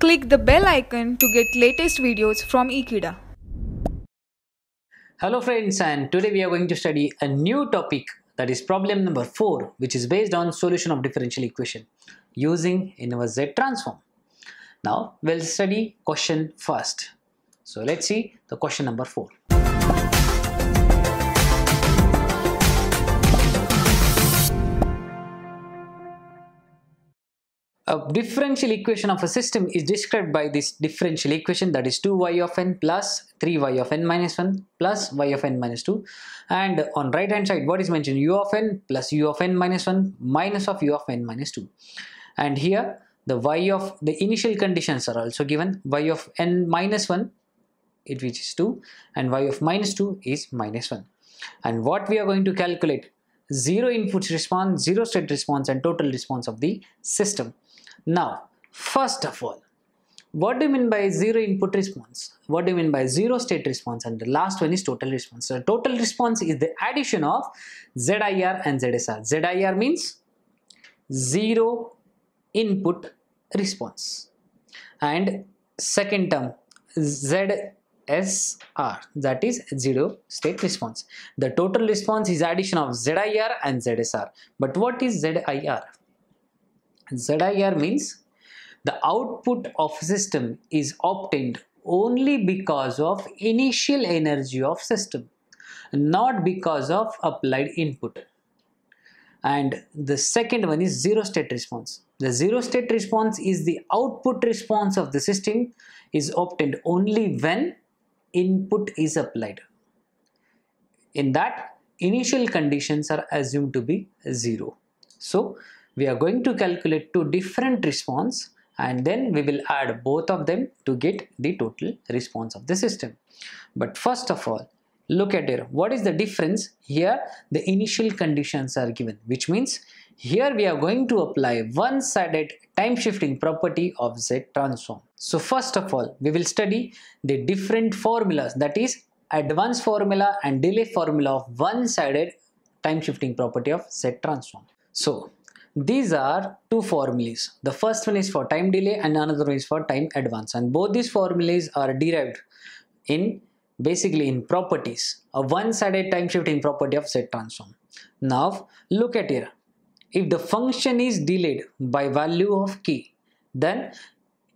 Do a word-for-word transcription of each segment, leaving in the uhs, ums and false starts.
Click the bell icon to get latest videos from Ekeeda. Hello friends, and today we are going to study a new topic, that is problem number four, which is based on solution of differential equation using inverse Z-Transform. Now we'll study question first. So let's see the question number four. A differential equation of a system is described by this differential equation, that is two y of n plus three y of n minus one plus y of n minus two, and on right hand side what is mentioned, u of n plus u of n minus one minus of u of n minus two, and here the y of the initial conditions are also given, y of n minus one, it which is two, and y of minus two is minus one, and what we are going to calculate, zero inputs response, zero state response, and total response of the system. Now, first of all, what do you mean by zero input response? What do you mean by zero state response? And the last one is total response. So, total response is the addition of Z I R and Z S R. Z I R means zero input response, and second term Z S R, that is zero state response. The total response is addition of Z I R and Z S R. But what is Z I R? Z I R means the output of system is obtained only because of initial energy of system, not because of applied input. And the second one is zero state response. The zero state response is the output response of the system is obtained only when input is applied. In that, initial conditions are assumed to be zero. So we are going to calculate two different response, and then we will add both of them to get the total response of the system. But first of all, look at here, what is the difference? Here the initial conditions are given, which means here we are going to apply one-sided time shifting property of Z-Transform. So first of all, we will study the different formulas, that is advanced formula and delay formula of one-sided time shifting property of Z-Transform. So these are two formulae. The first one is for time delay and another one is for time advance, and both these formulae are derived in basically in properties, a one-sided time shifting property of Z-Transform. Now look at here, if the function is delayed by value of k, then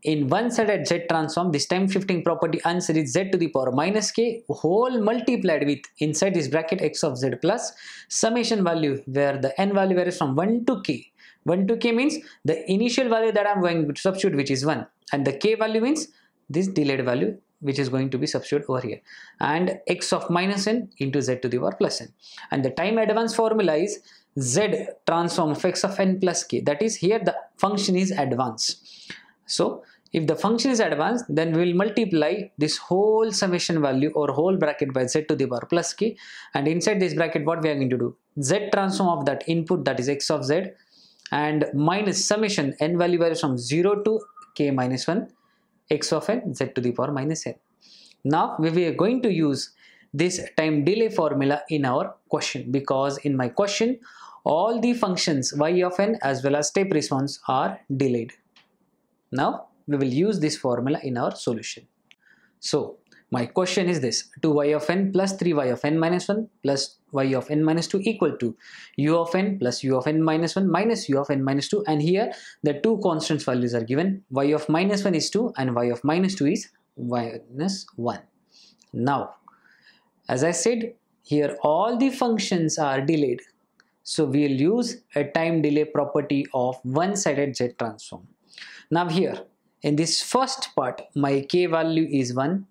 in one-sided Z-Transform this time shifting property answer is z to the power minus k whole multiplied with inside this bracket x of z plus summation value, where the n value varies from one to k. one to k means the initial value that I am going to substitute, which is one, and the k value means this delayed value which is going to be substituted over here, and x of minus n into z to the power plus n. And the time advance formula is z transform of x of n plus k, that is here the function is advanced. So if the function is advanced, then we will multiply this whole summation value or whole bracket by z to the power plus k, and inside this bracket what we are going to do, z transform of that input, that is x of z, and minus summation, n value varies from zero to k minus one, x of n, z to the power minus n. Now we are going to use this time delay formula in our question, because in my question all the functions y of n as well as step response are delayed. Now we will use this formula in our solution. So my question is this, two y of n plus three y of n minus one plus y of n minus two equal to u of n plus u of n minus one minus u of n minus two, and here the two constant values are given, y of minus one is two and y of minus two is minus one. Now as I said, here all the functions are delayed, so we will use a time delay property of one-sided Z-Transform. Now here in this first part my k value is one,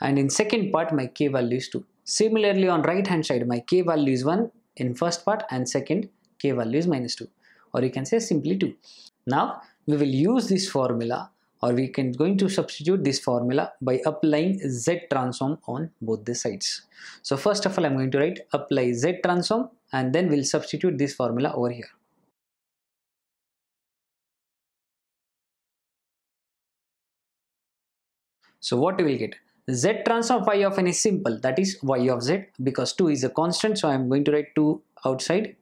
and in second part my k value is two. Similarly on right hand side my k value is one in first part, and second k value is minus two, or you can say simply two. Now we will use this formula, or we can going to substitute this formula by applying Z-Transform on both the sides. So first of all I am going to write apply Z-Transform, and then we will substitute this formula over here. So what we will get, Z transform y of n is simple, that is y of z, because two is a constant, so I am going to write two outside,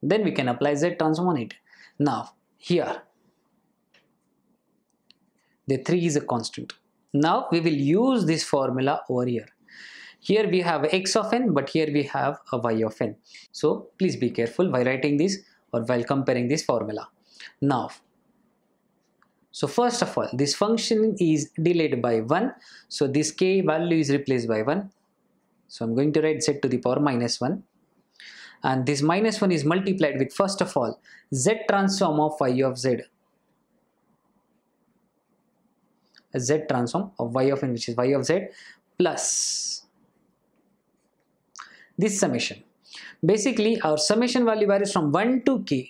then we can apply Z transform on it. Now here the three is a constant. Now we will use this formula over here. Here we have x of n, but here we have a y of n. So please be careful while writing this or while comparing this formula. Now, so first of all, this function is delayed by one. So this k value is replaced by one. So I'm going to write z to the power minus one. And this minus one is multiplied with, first of all, z transform of y of z. Z transform of y of n, which is y of z, plus this summation. Basically, our summation value varies from one to k.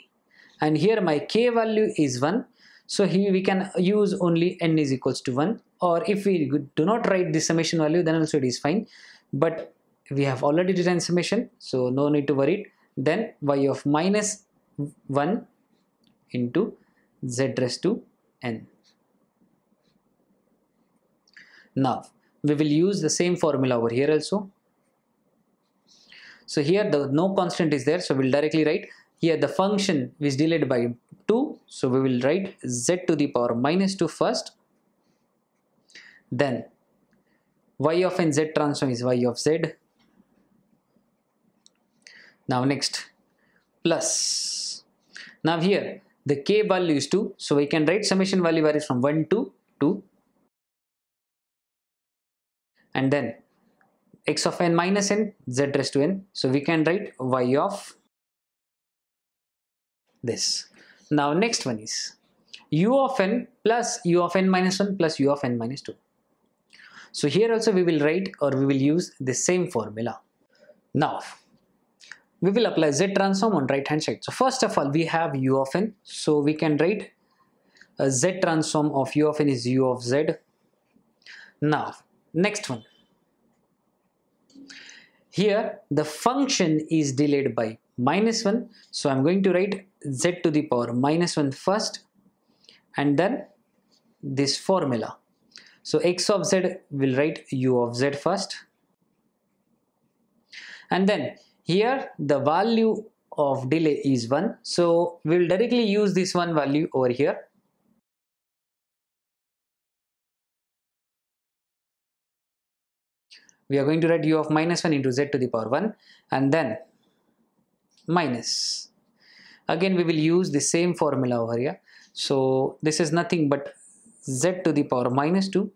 And here my k value is one. So here we can use only n is equals to one. Or if we do not write the summation value, then also it is fine. But we have already written summation, so no need to worry it. Then y of minus one into z raised to n. Now we will use the same formula over here also. So here the no constant is there, so we'll directly write here the function is delayed by two. So we will write z to the power minus two first. Then y of n z transform is y of z. Now next plus. Now here the k value is two, so we can write summation value varies from one to two. And then x of n minus n z raised to n, so we can write y of this. Now next one is u of n plus u of n minus one plus u of n minus two. So here also we will write or we will use the same formula. Now we will apply z transform on right hand side. So first of all we have u of n, so we can write a z transform of u of n is u of z. Now next one, here the function is delayed by minus one, so I'm going to write z to the power minus one first, and then this formula. So x of z will write u of z first, and then here the value of delay is one, so we will directly use this one value over here. We are going to write u of minus one into z to the power one, and then minus. Again we will use the same formula over here. So this is nothing but z to the power minus two,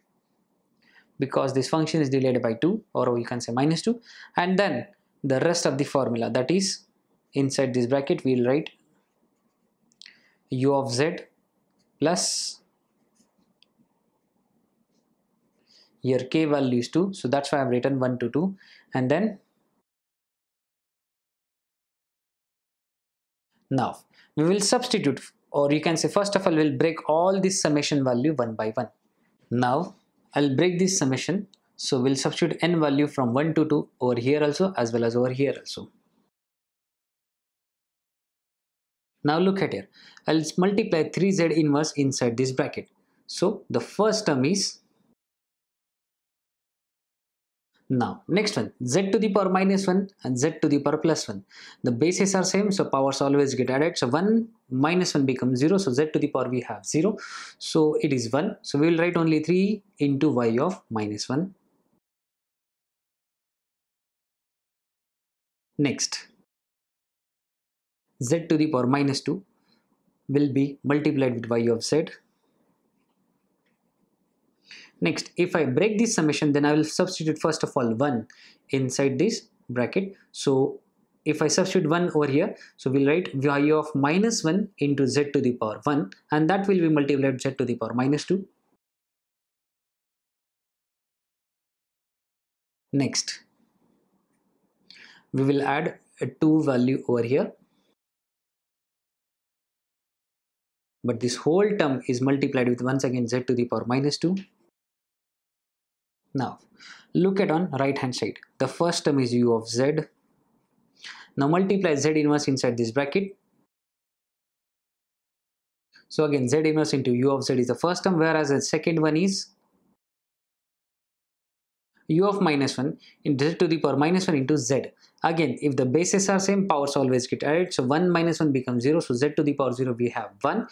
because this function is delayed by two, or we can say minus two. And then the rest of the formula, that is inside this bracket we will write u of z plus, here k value is two, so that's why I've written one to two, and then now we will substitute, or you can say first of all we'll break all this summation value one by one. Now I'll break this summation, so we'll substitute n value from one to two over here also as well as over here also. Now look at here, I'll multiply three z inverse inside this bracket. So the first term is, now next one, z to the power minus one and z to the power plus one. The bases are same, so powers always get added. So one minus one becomes zero, so z to the power we have zero, so it is one. So we will write only three into y of minus one. Next, z to the power minus two will be multiplied with y of z. Next, if I break this summation, then I will substitute first of all one inside this bracket. So if I substitute one over here, so we'll write y of minus one into z to the power one, and that will be multiplied z to the power minus two. Next, we will add a two value over here, but this whole term is multiplied with once again z to the power minus two. Now look at on right hand side, the first term is u of z. Now multiply z inverse inside this bracket. So again z inverse into u of z is the first term, whereas the second one is u of minus one into z to the power minus one into z. Again if the bases are same, powers always get added, so one minus one becomes zero, so z to the power zero we have one,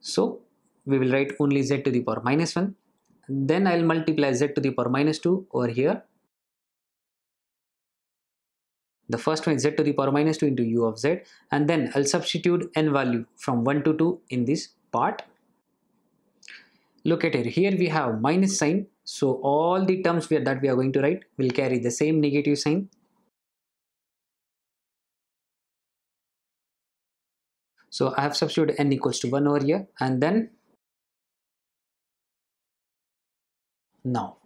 so we will write only z to the power minus one. then I'll multiply z to the power minus two over here. The first one is z to the power minus two into u of z, and then I'll substitute n value from one to two in this part. Look at it, here we have minus sign, so all the terms we are, that we are going to write will carry the same negative sign. So I have substituted n equals to one over here, and then now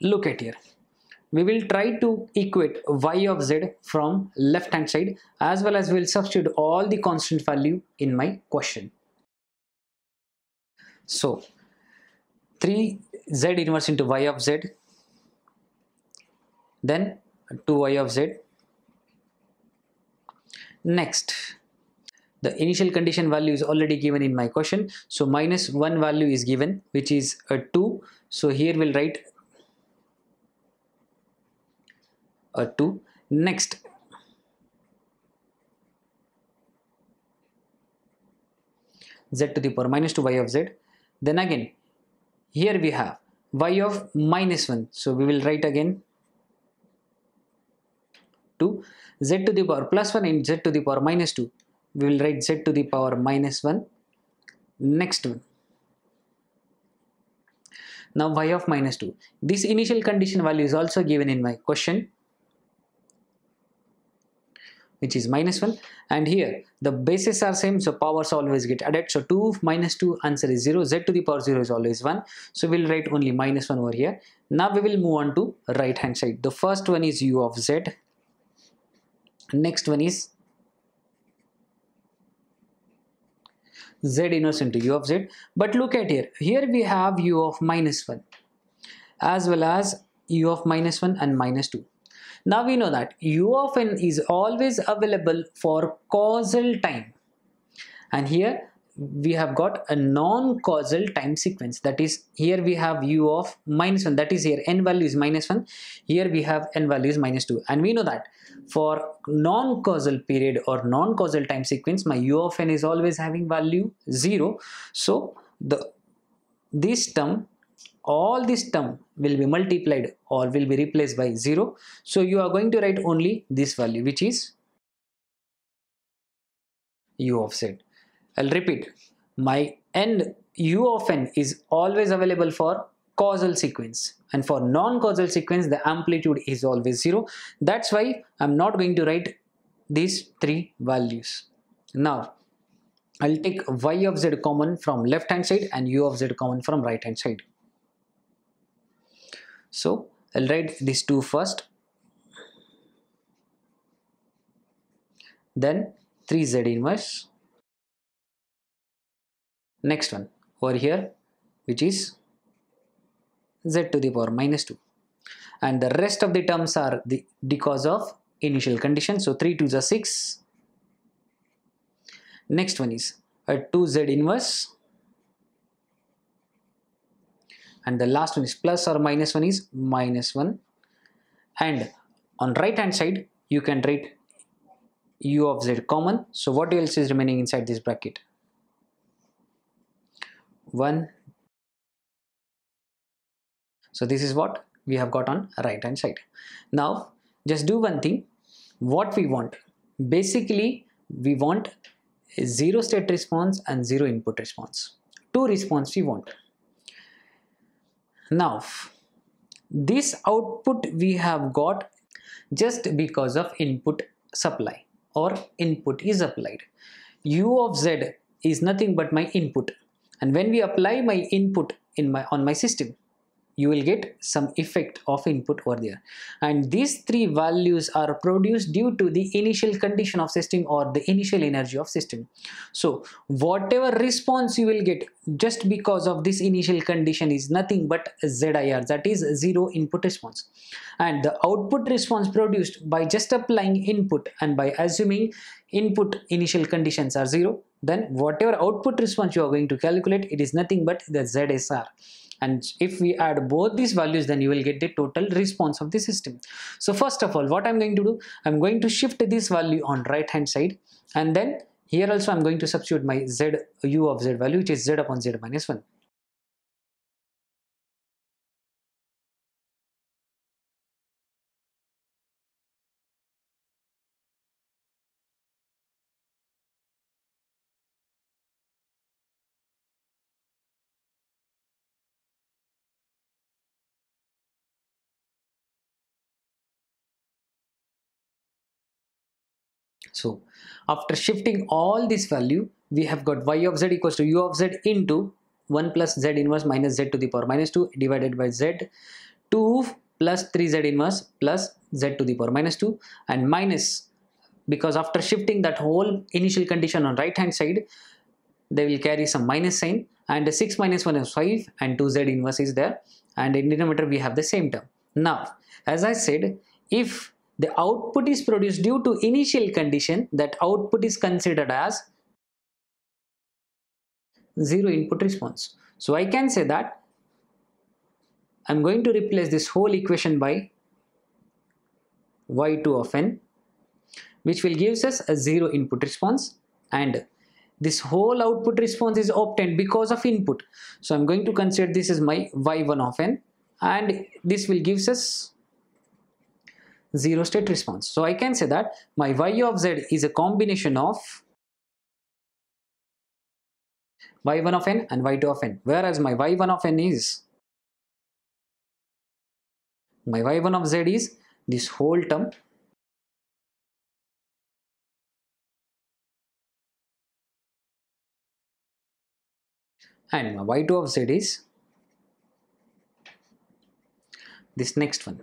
look at here. We will try to equate y of z from left hand side, as well as we will substitute all the constant value in my question. So three z inverse into y of z, then two y of z. Next, the initial condition value is already given in my question, so minus one value is given, which is a two, so here we'll write a two. Next, z to the power minus two y of z, then again here we have y of minus one, so we will write again two. Z to the power plus one and z to the power minus two, we will write z to the power minus one. Next one, now y of minus two, this initial condition value is also given in my question, which is minus one, and here the bases are same, so powers always get added, so two minus two, answer is zero, z to the power zero is always one, so we will write only minus one over here. Now we will move on to right hand side. The first one is u of z, next one is z inverse into u of z, but look at here, here we have u of minus one as well as u of minus one and minus two. Now we know that u of n is always available for causal time, and here we have got a non-causal time sequence, that is, here we have u of minus one, that is here n value is minus one, here we have n value is minus two, and we know that for non-causal period or non-causal time sequence, my u of n is always having value zero, so the this term, all this term will be multiplied or will be replaced by zero, so you are going to write only this value, which is u of z. I'll repeat, my n u of n is always available for causal sequence, and for non-causal sequence the amplitude is always zero. That's why I'm not going to write these three values. Now I'll take y of z common from left hand side and u of z common from right hand side. So I'll write these two first, then three z inverse, next one over here, which is z to the power minus two, and the rest of the terms are the because of initial condition, so three twos are six. Next one is a two z inverse, and the last one is plus or minus one is minus one, and on right hand side you can write u of z common, so what else is remaining inside this bracket? one, so this is what we have got on right hand side. Now just do one thing, what we want basically, we want a zero state response and zero input response, two response we want. Now this output we have got just because of input supply or input is applied. U of z is nothing but my input, and when we apply my input in my on my system, you will get some effect of input over there, and these three values are produced due to the initial condition of system or the initial energy of system. So whatever response you will get just because of this initial condition is nothing but Z I R, that is zero input response, and the output response produced by just applying input and by assuming input initial conditions are zero, then whatever output response you are going to calculate, it is nothing but the Z S R, and if we add both these values, then you will get the total response of the system. So first of all, what I'm going to do, I'm going to shift this value on right hand side, and then here also I'm going to substitute my z u of z value, which is z upon z minus one. So after shifting all this value, we have got y of z equals to u of z into one plus z inverse minus z to the power minus two divided by z, two plus three z inverse plus z to the power minus two, and minus, because after shifting that whole initial condition on right hand side, they will carry some minus sign, and six minus one is five and two z inverse is there, and in denominator we have the same term. Now, as I said, if the output is produced due to initial condition, that output is considered as zero input response. So I can say that I'm going to replace this whole equation by y two of n, which will give us a zero input response, and this whole output response is obtained because of input. So I'm going to consider this is my y one of n, and this will give us zero state response. So I can say that my y of z is a combination of y one of n and y two of n, whereas my y one of n is, my y one of z is this whole term and my y two of z is this next one.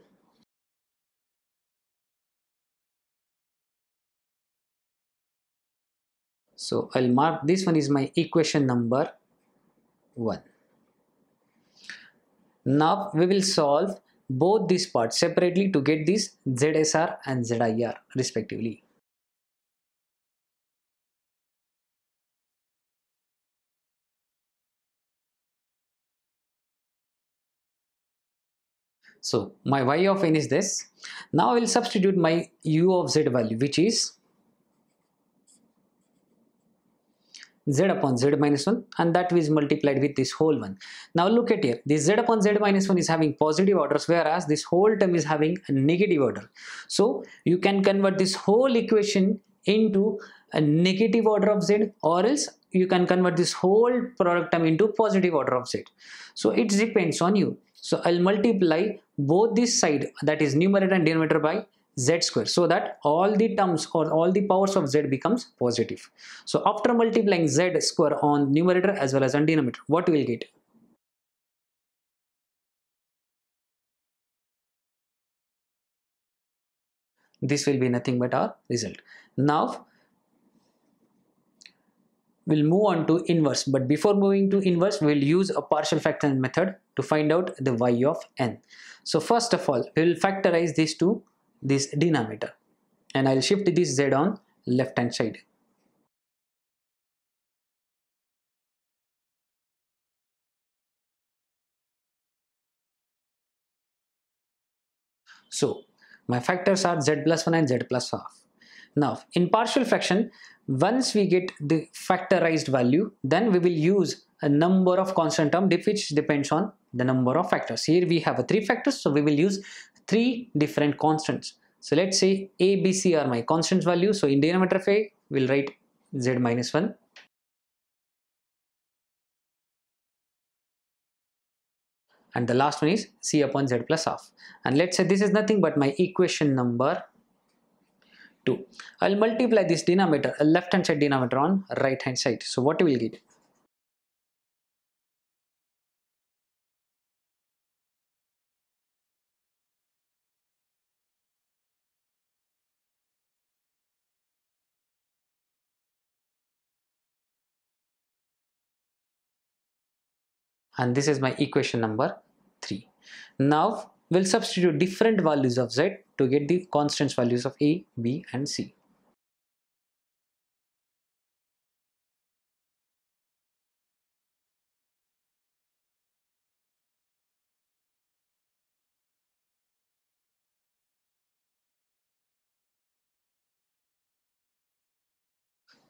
So I'll mark this one is my equation number one. Now we will solve both these parts separately to get this Z S R and Z I R respectively. So my y of n is this. Now I will substitute my u of z value, which is z upon z minus one, and that is multiplied with this whole one. Now look at here, this z upon z minus one is having positive orders, whereas this whole term is having a negative order. So you can convert this whole equation into a negative order of z, or else you can convert this whole product term into positive order of z. So it depends on you. So I'll multiply both this side, that is numerator and denominator, by z square, so that all the terms or all the powers of z becomes positive. So after multiplying z square on numerator as well as on denominator, what we will get? This will be nothing but our result. Now we'll move on to inverse, but before moving to inverse, we'll use a partial factoring method to find out the y of n. So first of all, we will factorize these two, this denominator, and I'll shift this z on left hand side. So my factors are z plus one and z plus half. Now in partial fraction, once we get the factorized value, then we will use a number of constant term which depends on the number of factors. Here we have a three factors, so we will use three different constants. So let's say A, B, C are my constant values. So in denominator of A, we'll write z minus one. And the last one is C upon z plus half. And let's say this is nothing but my equation number two. I'll multiply this denominator, left hand side denominator on right hand side. So what we will get? And this is my equation number three. Now we'll substitute different values of z to get the constant values of A, B and C.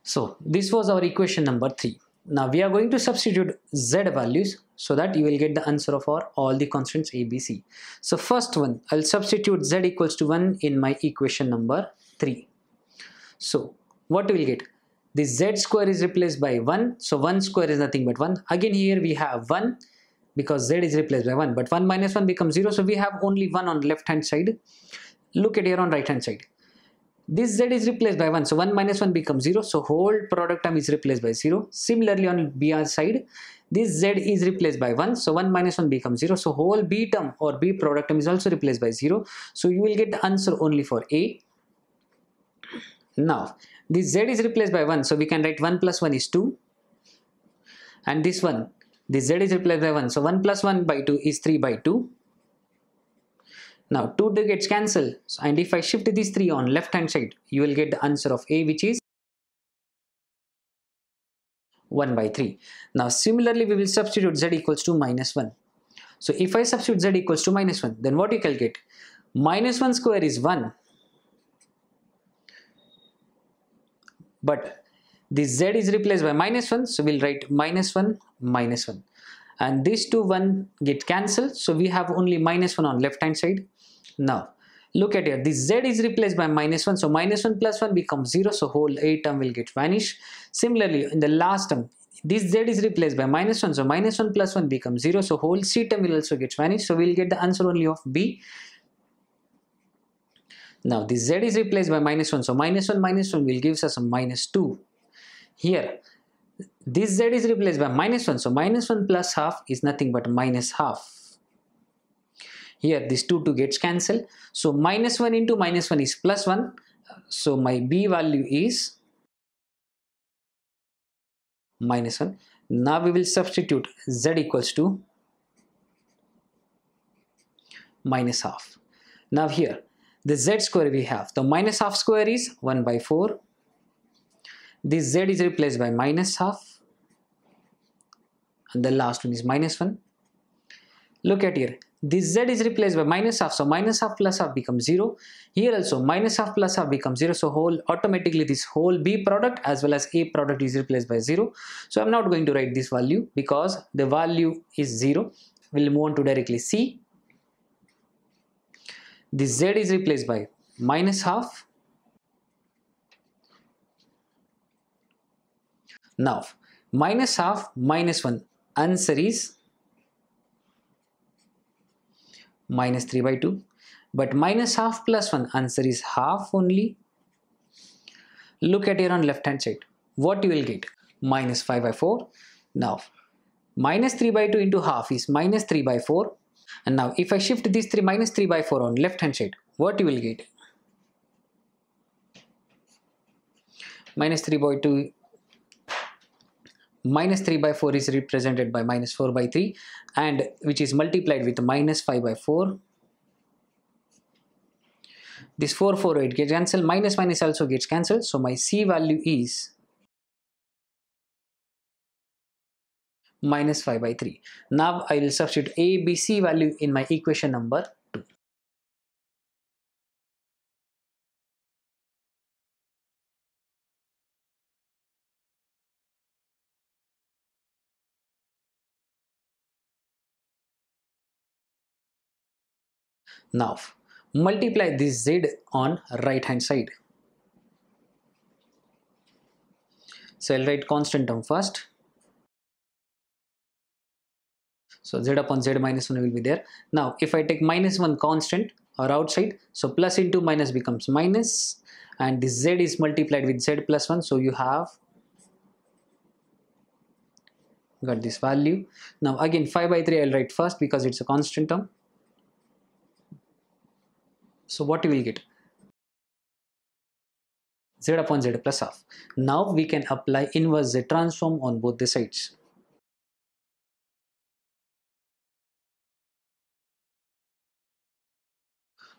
So this was our equation number three. Now we are going to substitute z values so that you will get the answer of our all the constants A, B, C. So first one, I'll substitute z equals to one in my equation number three. So what we will get? This z square is replaced by one. So one square is nothing but one. Again here we have one because z is replaced by one. But one minus one becomes zero. So we have only one on left hand side. Look at here on right hand side. This Z is replaced by one, so one minus one becomes zero, so whole product term is replaced by zero. Similarly, on B R side, this Z is replaced by one, so one minus one becomes zero, so whole B term or B product term is also replaced by zero, so you will get the answer only for A. Now, this Z is replaced by one, so we can write one plus one is two, and this one, this Z is replaced by one, so one plus one by two is three by two. Now two gets cancelled, and if I shift these three on left hand side, you will get the answer of A, which is one by three. Now similarly, we will substitute Z equals to minus one. So if I substitute Z equals to minus one, then what you can get? minus one square is one. But this Z is replaced by minus one, so we will write minus one minus one. And these two one get cancelled, so we have only minus one on left hand side. Now look at here, this Z is replaced by minus one, so minus one plus one becomes zero, so whole A term will get vanished. Similarly, in the last term, this Z is replaced by minus one, so minus one plus one becomes zero, so whole C term will also get vanished, so we will get the answer only of B. Now this Z is replaced by minus one, so minus one minus one will give us a minus two. Here this Z is replaced by minus one, so minus one plus half is nothing but minus half. Here this two two gets cancelled, so minus one into minus one is plus one, so my B value is minus one. Now we will substitute Z equals to minus half. Now here the Z square we have, the minus half square is one by four. This Z is replaced by minus half, and the last one is minus one. Look at here, this Z is replaced by minus half, so minus half plus half becomes zero. Here also minus half plus half becomes zero, so whole automatically this whole B product as well as A product is replaced by zero. So I'm not going to write this value because the value is zero. We'll move on to directly C. This Z is replaced by minus half. Now, minus half minus one, answer is minus three by two. But minus half plus one, answer is half only. Look at here on left hand side, what you will get? minus five by four. Now, minus three by two into half is minus three by four. And now, if I shift these three minus three by four on left hand side, what you will get? minus three by two. minus three by four is represented by minus four by three, and which is multiplied with minus five by four. This four four eight gets cancelled, minus minus also gets cancelled, so my C value is minus five by three. Now I will substitute A, B, C value in my equation number two. Now multiply this Z on right hand side. So I'll write constant term first. So Z upon Z minus one will be there. Now if I take minus one constant or outside, so plus into minus becomes minus, and this Z is multiplied with Z plus one, so you have got this value. Now again five by three I'll write first because it's a constant term. So what you will get? Z upon Z plus half. Now we can apply inverse Z transform on both the sides.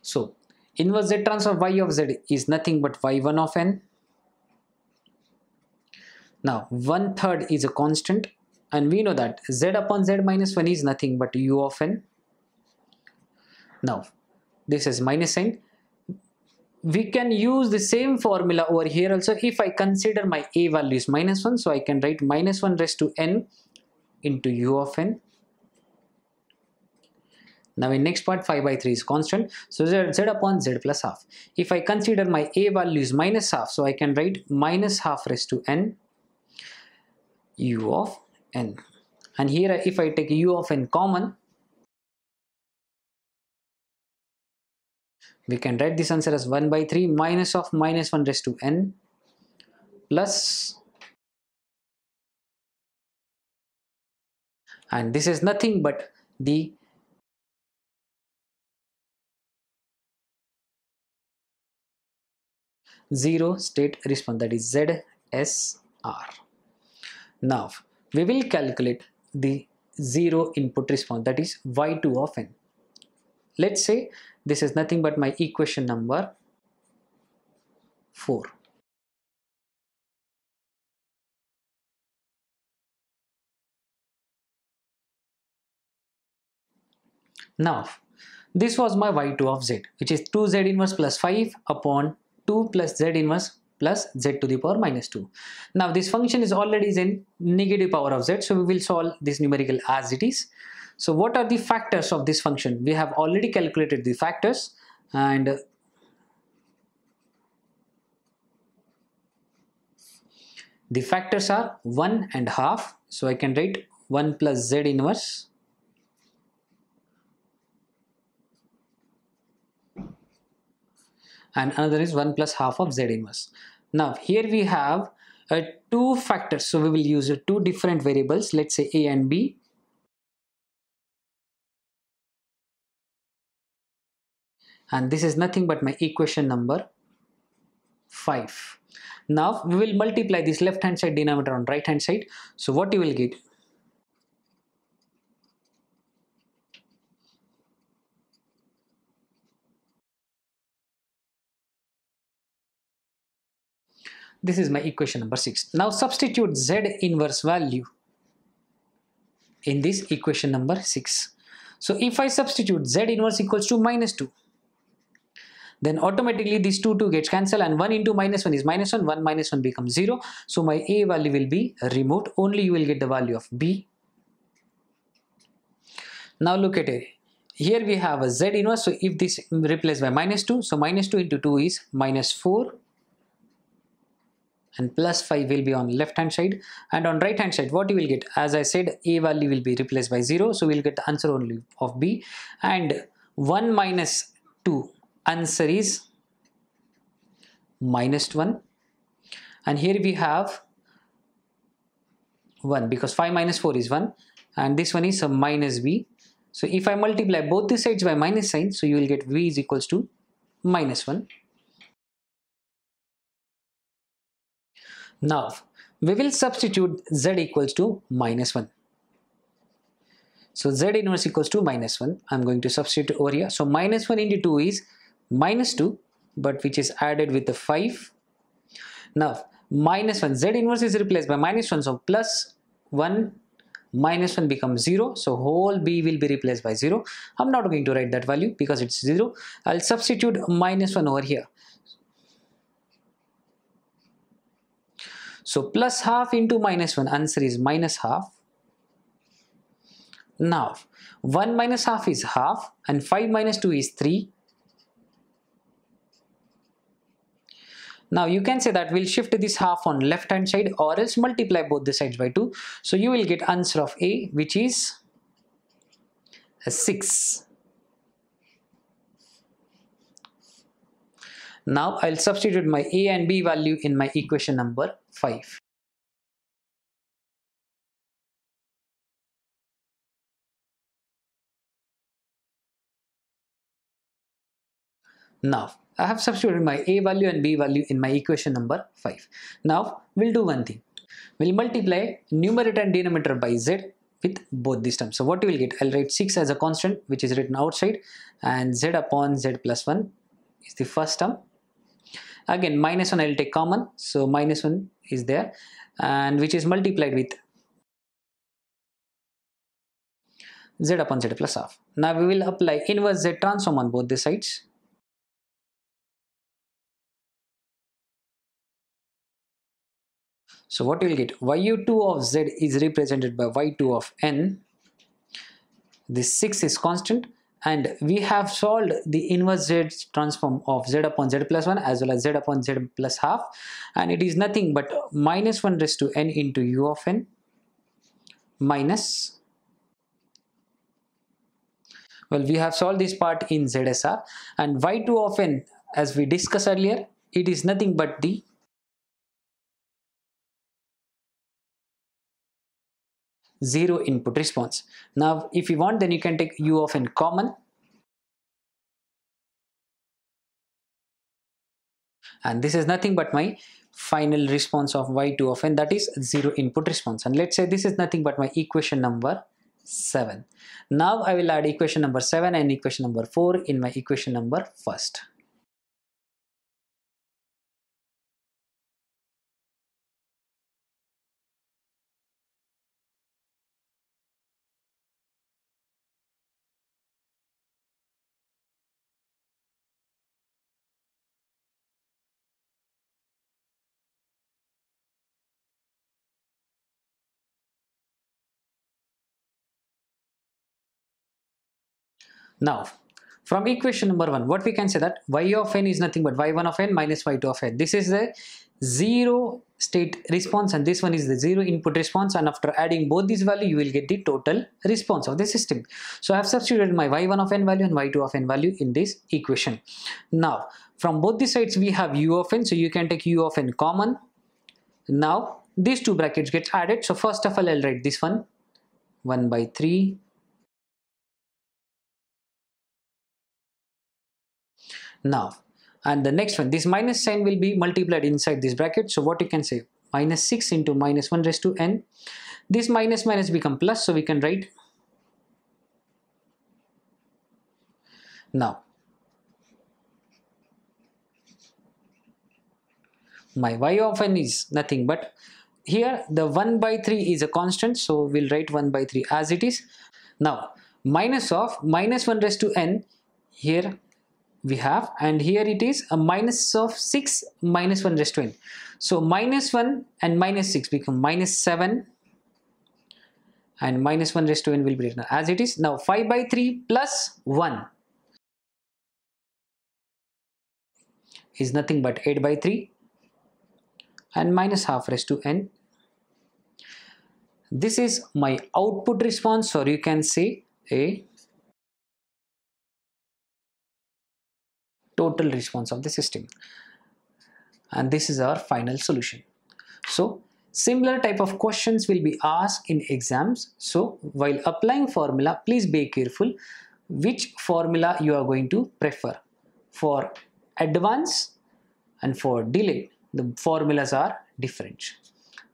So inverse Z transform Y of Z is nothing but Y one of N. Now one third is a constant, and we know that Z upon Z minus one is nothing but U of N. Now this is minus sign. We can use the same formula over here also if I consider my A value is minus one, so I can write minus one raised to N into U of N. Now in next part five by three is constant, so Z, Z upon Z plus half. If I consider my A value is minus half, so I can write minus half raised to N U of N. And here if I take U of N common, We can write this answer as one by three minus of minus one raised to n plus, and this is nothing but the zero state response, that is Z S R. Now we will calculate the zero input response, that is Y two of n. Let's say this is nothing but my equation number four. Now this was my Y two of z, which is two z inverse plus five upon two plus z inverse plus z to the power minus two. Now this function is already in negative power of z, so we will solve this numerical as it is. So what are the factors of this function? We have already calculated the factors, and the factors are one and half, so I can write one plus z inverse and another is one plus half of z inverse. Now here we have uh, two factors, so we will use uh, two different variables, let's say a and b. And this is nothing but my equation number five. Now we will multiply this left hand side denominator on right hand side. So what you will get? This is my equation number six. Now substitute z inverse value in this equation number six. So if I substitute z inverse equals to minus two, then automatically these two two gets cancelled, and one into minus one is minus one, one minus one becomes zero. So my a value will be removed, only you will get the value of b. Now look at it. Here we have a z inverse, so if this replaced by minus two, so minus two into two is minus four, and plus five will be on left hand side, and on right hand side what you will get? As I said, a value will be replaced by zero, so we will get the answer only of b, and one minus two, answer is minus one, and here we have one because five minus four is one, and this one is a minus b. So if I multiply both the sides by minus sign, so you will get v is equals to minus one. Now we will substitute z equals to minus one. So z inverse equals to minus one. I'm going to substitute over here. So minus one into two is minus two, but which is added with the five. Now minus one, z inverse is replaced by minus one, so plus one minus one becomes zero, so whole b will be replaced by zero. I'm not going to write that value because it's zero. I'll substitute minus one over here. So plus half into minus one, answer is minus half. Now one minus half is half, and five minus two is three. Now you can say that we'll shift this half on left hand side, or else multiply both the sides by two. So you will get answer of A, which is a six. Now I'll substitute my A and B value in my equation number five. Now I have substituted my a value and b value in my equation number five. Now we'll do one thing. We'll multiply numerator and denominator by z with both these terms. So what you will get? I'll write six as a constant, which is written outside, and z upon z plus one is the first term. Again minus one I'll take common, so minus one is there, and which is multiplied with z upon z plus half. Now we will apply inverse z transform on both the sides. So what you will get? Y u two of z is represented by y two of n. This six is constant, and we have solved the inverse z transform of z upon z plus one as well as z upon z plus half, and it is nothing but minus one raised to n into u of n minus Well, we have solved this part in Z S R, and y two of n, as we discussed earlier, it is nothing but the zero input response. Now if you want, then you can take u of n common, and this is nothing but my final response of y two of n, that is zero input response. And let's say this is nothing but my equation number seven. Now I will add equation number seven and equation number four in my equation number first. Now, from equation number one, what we can say that y of n is nothing but y one of n minus y two of n. This is the zero state response, and this one is the zero input response, and after adding both these values, you will get the total response of the system. So I have substituted my y one of n value and y two of n value in this equation. Now, from both these sides, we have u of n, so you can take u of n common. Now, these two brackets get added. So first of all, I'll write this one, one by three. Now, and the next one, this minus sign will be multiplied inside this bracket. So what you can say, minus six into minus one raised to n. This minus minus become plus, so we can write. Now, my y of n is nothing but, here the one by three is a constant, so we'll write one by three as it is. Now, minus of minus one raised to n, here we have, and here it is a minus of six minus one raised to n. So minus one and minus six become minus seven, and minus one raised to n will be written as it is. Now five by three plus one is nothing but eight by three, and minus half raised to n. This is my output response, or you can say a total response of the system, and this is our final solution. So similar type of questions will be asked in exams. So while applying formula, please be careful which formula you are going to prefer. For advance and for delay, the formulas are different.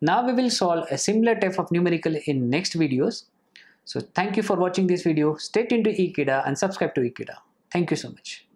Now we will solve a similar type of numerical in next videos. So thank you for watching this video. Stay tuned to Ekeeda and subscribe to Ekeeda. Thank you so much.